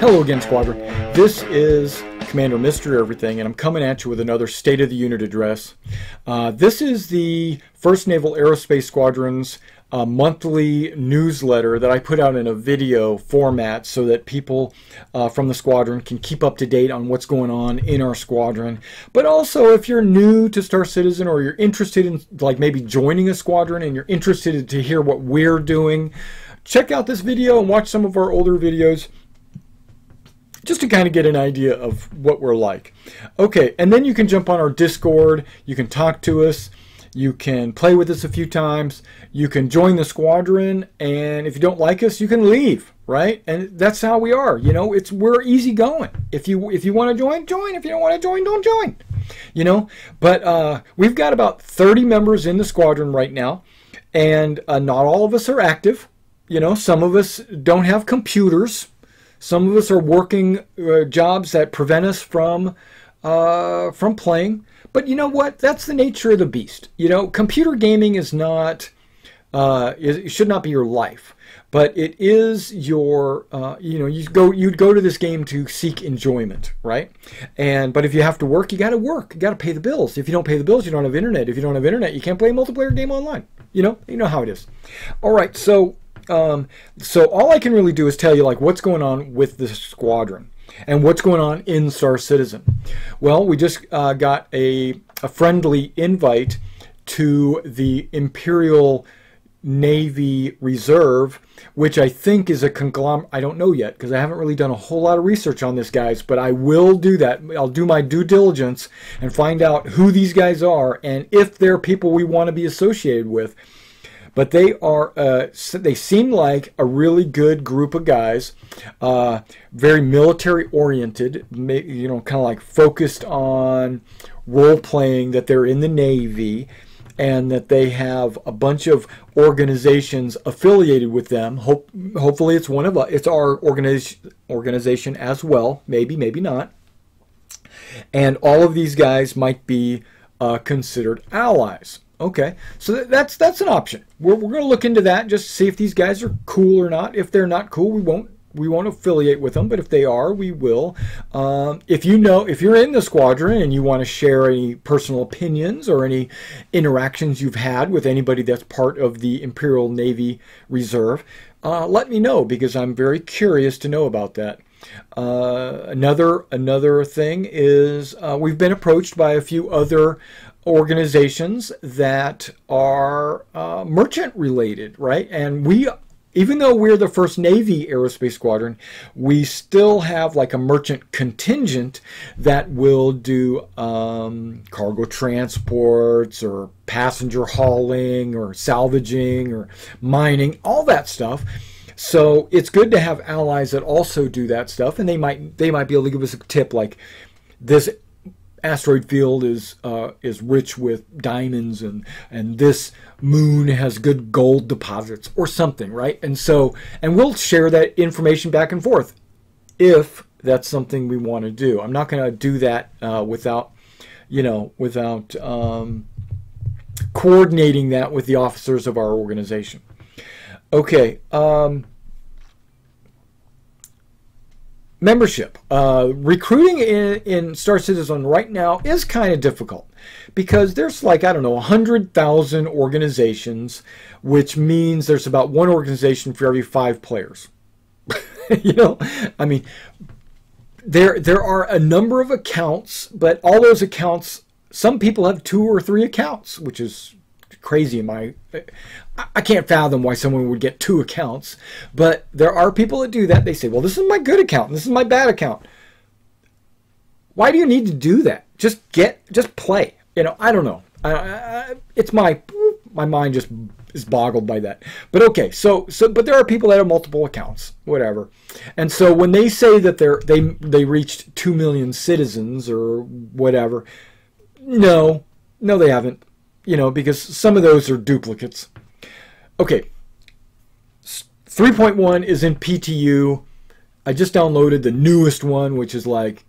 Hello again, Squadron. This is Commander Mr. Everything, and I'm coming at you with another State of the Unit address. This is the First Naval Aerospace Squadron's monthly newsletter that I put out in a video format so that people from the squadron can keep up to date on what's going on in our squadron. But also, if you're new to Star Citizen or you're interested in, like, maybe joining a squadron and you're interested to hear what we're doing, check out this video and watch some of our older videos, just to kind of get an idea of what we're like. Okay, and then you can jump on our Discord, you can talk to us, you can play with us a few times, you can join the squadron, and if you don't like us, you can leave, right? And that's how we are, you know, we're easy going. If you want to join, join. If you don't want to join, don't join, you know? But we've got about 30 members in the squadron right now, and not all of us are active, you know? Some of us don't have computers. Some of us are working jobs that prevent us from playing. But you know what? That's the nature of the beast. You know, computer gaming is not, it should not be your life. But it is your, you know, you'd go to this game to seek enjoyment, right? But if you have to work, you got to work. You got to pay the bills. If you don't pay the bills, you don't have internet. If you don't have internet, you can't play a multiplayer game online. You know how it is. All right, so. So all I can really do is tell you, like, what's going on with the squadron and what's going on in Star Citizen. Well, we just got a friendly invite to the Imperial Navy Reserve, which I think is a conglomerate. I don't know yet because I haven't really done a whole lot of research on this, guys, but I will do that. I'll do my due diligence and find out who these guys are and if they're people we want to be associated with. But they are, they seem like a really good group of guys, very military-oriented, you know, kind of like focused on role-playing, that they're in the Navy, and that they have a bunch of organizations affiliated with them. Hopefully it's one of us. It's our organization as well. Maybe, maybe not. And all of these guys might be considered allies. Okay, so that's an option. We're going to look into that just to see if these guys are cool or not. If they're not cool, we won't affiliate with them. But if they are, we will. If you know, if you're in the squadron and you want to share any personal opinions or any interactions you've had with anybody that's part of the Imperial Navy Reserve, let me know, because I'm very curious to know about that. Another thing is we've been approached by a few other organizations that are merchant related, right? And we, even though we're the First Navy Aerospace Squadron, we still have like a merchant contingent that will do cargo transports or passenger hauling or salvaging or mining, all that stuff. So it's good to have allies that also do that stuff, and they might be able to give us a tip, like, this asteroid field is rich with diamonds, and this moon has good gold deposits, or something, right? And we'll share that information back and forth if that's something we want to do. I'm not going to do that without, you know, without coordinating that with the officers of our organization. Okay. Membership. Recruiting in Star Citizen right now is kind of difficult because there's, like, I don't know, 100,000 organizations, which means there's about one organization for every 5 players. You know, I mean, there are a number of accounts, but all those accounts, some people have 2 or 3 accounts, which is crazy. I can't fathom why someone would get 2 accounts, but there are people that do that. They say, well, this is my good account and this is my bad account. Why do you need to do that? Just play, you know? I don't know. It's my mind just is boggled by that. But okay, but there are people that have multiple accounts, whatever. And so when they say that they reached 2 million citizens or whatever, no they haven't. You know, because some of those are duplicates. Okay, 3.1 is in PTU. I just downloaded the newest one, which is like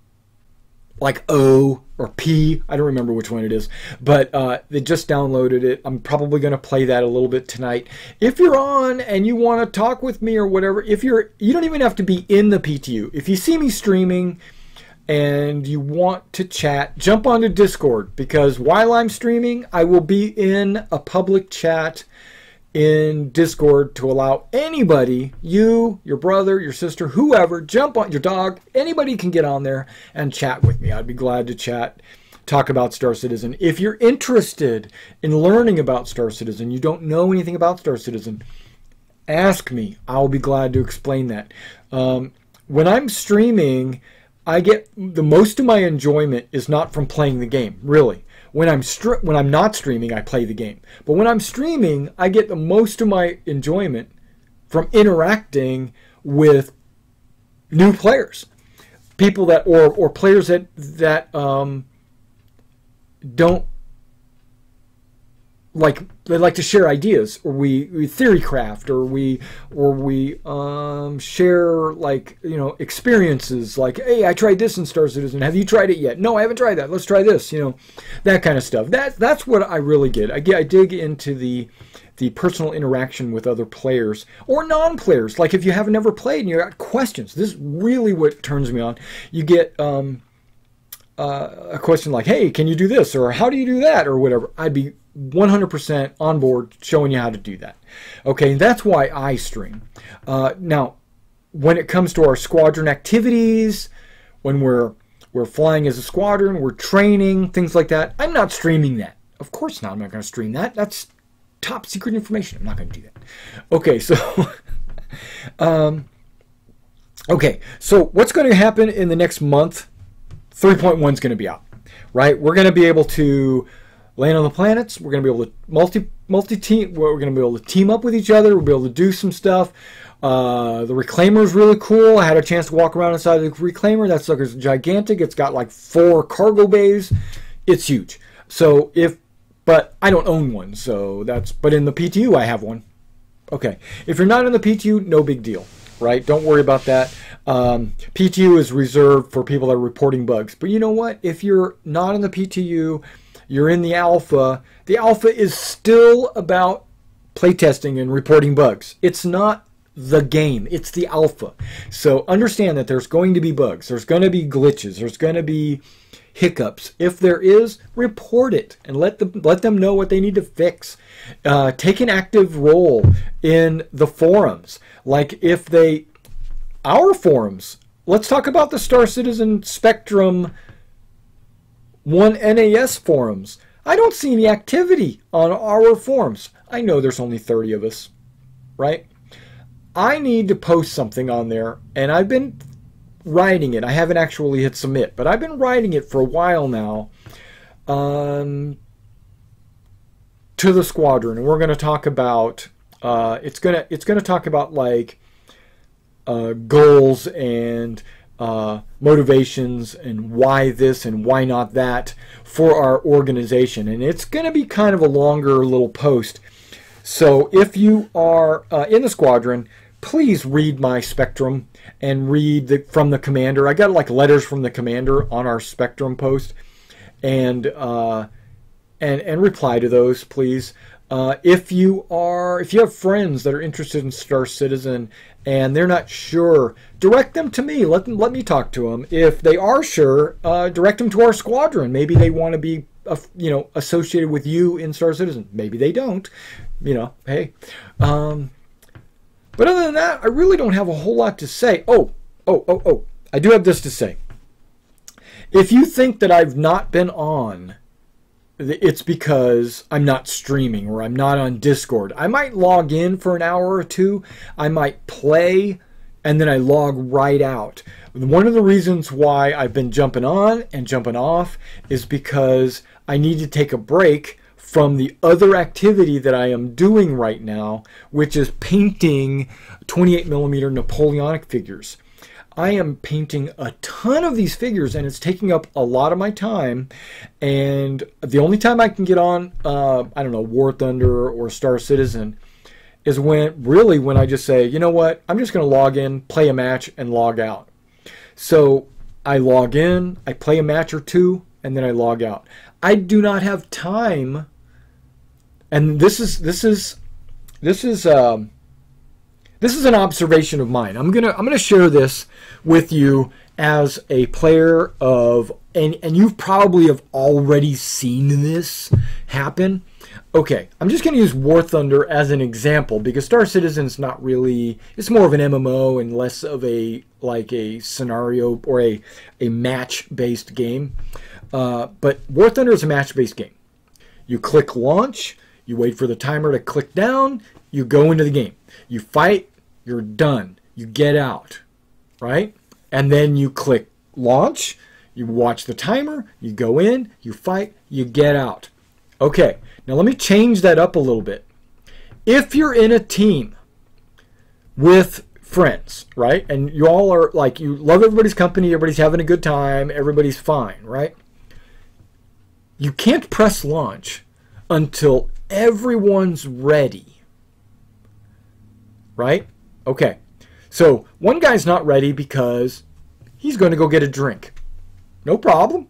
like O or P. I don't remember which one it is, but they just downloaded it. I'm probably going to play that a little bit tonight. If you're on and you want to talk with me or whatever, if you're, you don't even have to be in the PTU. If you see me streaming and you want to chat, jump onto Discord, because while I'm streaming, I will be in a public chat in Discord to allow anybody, you, your brother, your sister, whoever, jump on, your dog, anybody can get on there and chat with me. I'd be glad to chat, talk about Star Citizen. If you're interested in learning about Star Citizen, you don't know anything about Star Citizen, ask me. I'll be glad to explain that. When I'm streaming, I get the most of my enjoyment is not from playing the game, really. When I'm not streaming, I play the game. But when I'm streaming, I get the most of my enjoyment from interacting with new players, people that or players that don't like, they like to share ideas, or we theory craft, or we share, like, you know, experiences, like, hey, I tried this in Star Citizen, have you tried it yet? No, I haven't tried that, let's try this, you know, that kind of stuff. That's what I really get. I dig into the personal interaction with other players or non-players. Like, if you have never played and you got questions, this is really what turns me on. You get a question like, hey, can you do this, or how do you do that, or whatever. I'd be 100% on board showing you how to do that. Okay, and that's why I stream. Now, when it comes to our squadron activities, when we're flying as a squadron, we're training, things like that, I'm not streaming that. Of course not. I'm not going to stream that. That's top secret information. I'm not going to do that. Okay, so so what's going to happen in the next month? 3.1 is going to be out, right? We're going to be able to land on the planets. We're going to be able to multi-team. We're going to be able to team up with each other. We'll be able to do some stuff. The Reclaimer is really cool. I had a chance to walk around inside the Reclaimer. That sucker's gigantic. It's got like 4 cargo bays. It's huge. So but I don't own one. So but in the PTU, I have one. Okay. If you're not in the PTU, no big deal, right? Don't worry about that. PTU is reserved for people that are reporting bugs. But you know what? If you're not in the PTU, you're in the alpha. The alpha is still about playtesting and reporting bugs. It's not the game. It's the alpha. So understand that there's going to be bugs. There's going to be glitches. There's going to be hiccups. If there is, report it and let them know what they need to fix. Take an active role in the forums. Like our forums. Let's talk about the Star Citizen Spectrum 1NAS forums. I don't see any activity on our forums. I know there's only 30 of us, right? I need to post something on there, and I've been writing it. I haven't actually hit submit, but I've been writing it for a while now to the squadron, and we're going to talk about it's going to talk about, like, goals and motivations and why this and why not that for our organization. And it's going to be kind of a longer little post. So if you are in the squadron, please read my Spectrum and read from the commander. I got, like, letters from the commander on our Spectrum post, and reply to those, please. If you have friends that are interested in Star Citizen and they're not sure, direct them to me. Let me talk to them. If they are sure, direct them to our squadron. Maybe they want to be, associated with you in Star Citizen. Maybe they don't. You know, hey. But other than that, I really don't have a whole lot to say. Oh! I do have this to say. If you think that I've not been on, it's because I'm not streaming or I'm not on Discord. I might log in for an hour or two. I might play, and then I log right out. One of the reasons why I've been jumping on and jumping off is because I need to take a break from the other activity that I am doing right now, which is painting 28mm Napoleonic figures. I am painting a ton of these figures, and it's taking up a lot of my time. And the only time I can get on, I don't know, War Thunder or Star Citizen is when I just say, you know what, I'm just going to log in, play a match, and log out. So I log in, I play a match or two, and then I log out. I do not have time, and this is an observation of mine. I'm gonna share this with you as a player of, and you've probably have already seen this happen. Okay, I'm just gonna use War Thunder as an example because Star Citizen's not really, it's more of an MMO and less of a like a scenario or a match-based game. But War Thunder is a match-based game. You click launch, you wait for the timer to click down, you go into the game. You fight, you're done. You get out, right? And then you click launch, you watch the timer, you go in, you fight, you get out. Okay, now let me change that up a little bit. If you're in a team with friends, right? And you all are like, you love everybody's company, everybody's having a good time, everybody's fine, right? You can't press launch until everyone's ready, right? Okay, so one guy's not ready because he's going to go get a drink. No problem.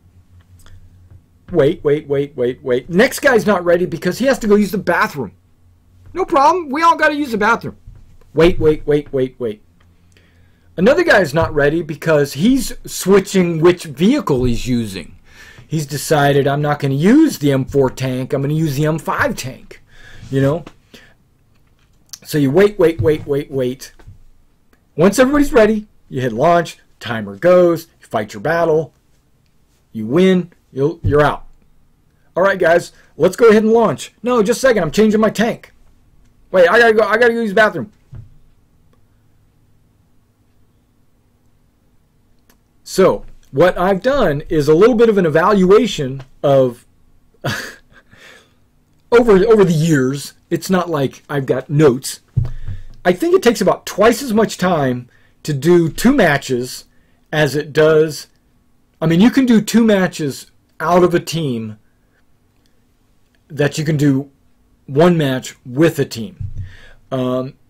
Wait. Next guy's not ready because he has to go use the bathroom. No problem. We all got to use the bathroom. Wait. Another guy's not ready because he's switching which vehicle he's using. He's decided, I'm not going to use the M4 tank. I'm going to use the M5 tank, you know? So you wait. Once everybody's ready, you hit launch, timer goes, you fight your battle, you win, you're out. All right, guys, let's go ahead and launch. No, just a second, I'm changing my tank. Wait, I gotta use the bathroom. So what I've done is a little bit of an evaluation of over the years. It's not like I've got notes. I think it takes about twice as much time to do two matches as it does. I mean, you can do two matches out of a team that you can do one match with a team.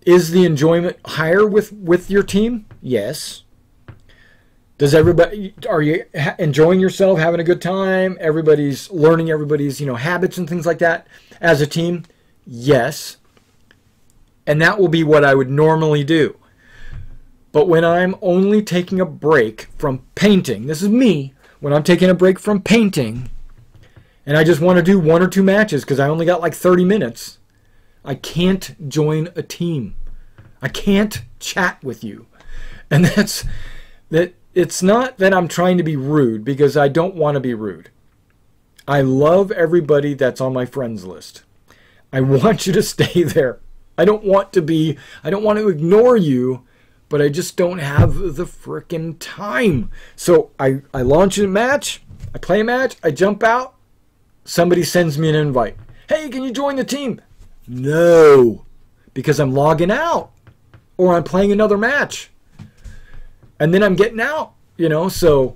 Is the enjoyment higher with your team? Yes. Does everybody, are you enjoying yourself, having a good time? Everybody's learning everybody's, you know, habits and things like that as a team? Yes. And that will be what I would normally do. But when I'm only taking a break from painting, this is me, when I'm taking a break from painting and I just want to do one or two matches because I only got like 30 minutes, I can't join a team. I can't chat with you. And that's that. It's not that I'm trying to be rude because I don't want to be rude. I love everybody that's on my friends list. I want you to stay there. I don't want to ignore you, but I just don't have the frickin' time. So I launch a match, I play a match, I jump out, somebody sends me an invite. Hey, can you join the team? No, because I'm logging out or I'm playing another match. And then I'm getting out, you know, so.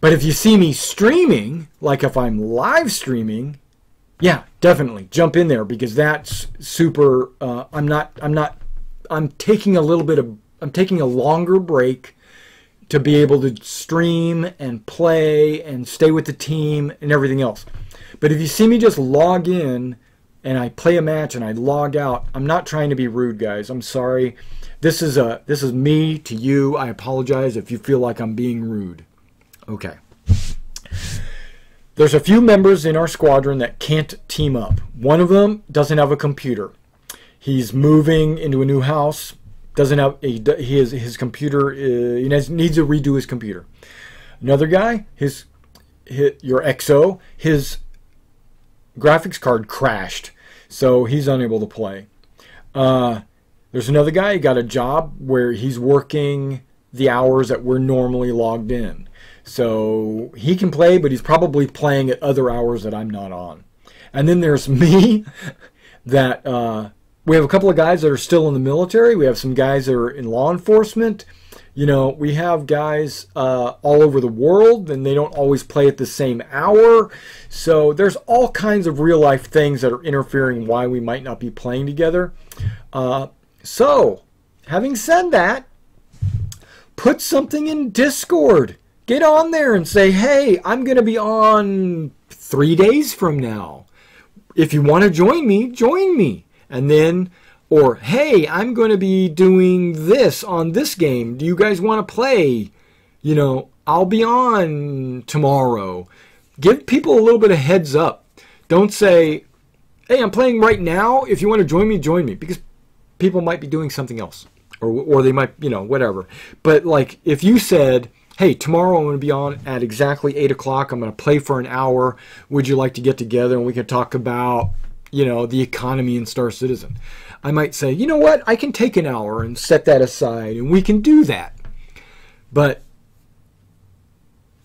But if you see me streaming, like if I'm live streaming, yeah, definitely jump in there because that's super, I'm taking a little bit of, I'm taking a longer break to be able to stream and play and stay with the team and everything else. But if you see me just log in and I play a match and I log out, I'm not trying to be rude, guys. I'm sorry. This is me to you. I apologize if you feel like I'm being rude. Okay. There's a few members in our squadron that can't team up. One of them doesn't have a computer. He's moving into a new house. Doesn't have his computer. He needs to redo his computer. Another guy, your XO, his graphics card crashed, so he's unable to play. There's another guy. He got a job where he's working the hours that we're normally logged in, so he can play, but he's probably playing at other hours that I'm not on. And then there's me. That. We have a couple of guys that are still in the military. We have some guys that are in law enforcement. You know, we have guys all over the world, and they don't always play at the same hour. So there's all kinds of real-life things that are interfering why we might not be playing together. So, having said that, Put something in Discord. Get on there and say, hey, I'm going to be on 3 days from now. If you want to join me, join me. And then, or, hey, I'm going to be doing this on this game. Do you guys want to play? You know, I'll be on tomorrow. Give people a little bit of heads up. Don't say, hey, I'm playing right now. If you want to join me, join me. Because people might be doing something else. Or they might, you know, whatever. But, like, if you said, hey, tomorrow I'm going to be on at exactly 8 o'clock. I'm going to play for an hour. Would you like to get together and we can talk about, you know, the economy in Star Citizen? I might say, you know what? I can take an hour and set that aside and we can do that. But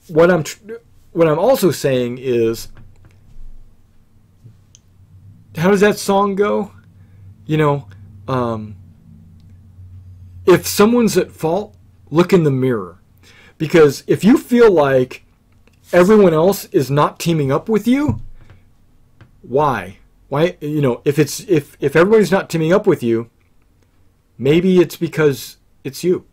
what I'm also saying is, how does that song go? You know, if someone's at fault, look in the mirror. Because if you feel like everyone else is not teaming up with you, why? Why, you know, if everybody's not teaming up with you, maybe it's because it's you.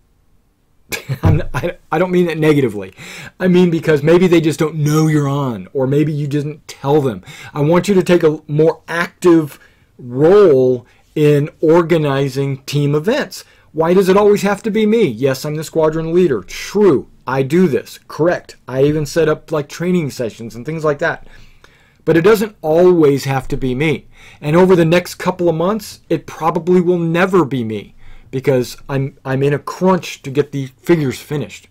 I don't mean that negatively. I mean because maybe they just don't know you're on, or maybe you didn't tell them. I want you to take a more active role in organizing team events. Why does it always have to be me? Yes, I'm the squadron leader. True. I do this. Correct. I even set up like training sessions and things like that. But it doesn't always have to be me. And over the next couple of months, it probably will never be me because I'm in a crunch to get the figures finished.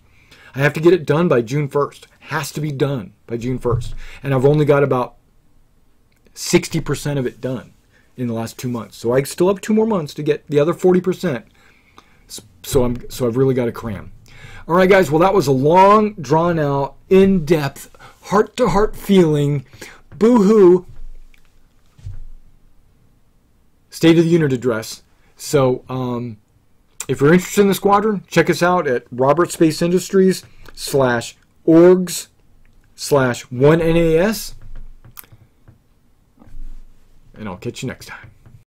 I have to get it done by June 1st. Has to be done by June 1st. And I've only got about 60% of it done in the last 2 months. So I still have 2 more months to get the other 40%. So I've really got to cram. All right, guys. Well, that was a long, drawn-out, in-depth, heart-to-heart feeling, boo-hoo, State of the Unit address. So if you're interested in the squadron, check us out at robertspaceindustries.org/orgs/1NAS. And I'll catch you next time.